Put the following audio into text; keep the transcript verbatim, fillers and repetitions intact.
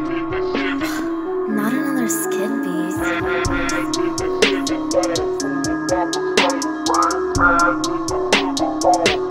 Not another SKiD beat.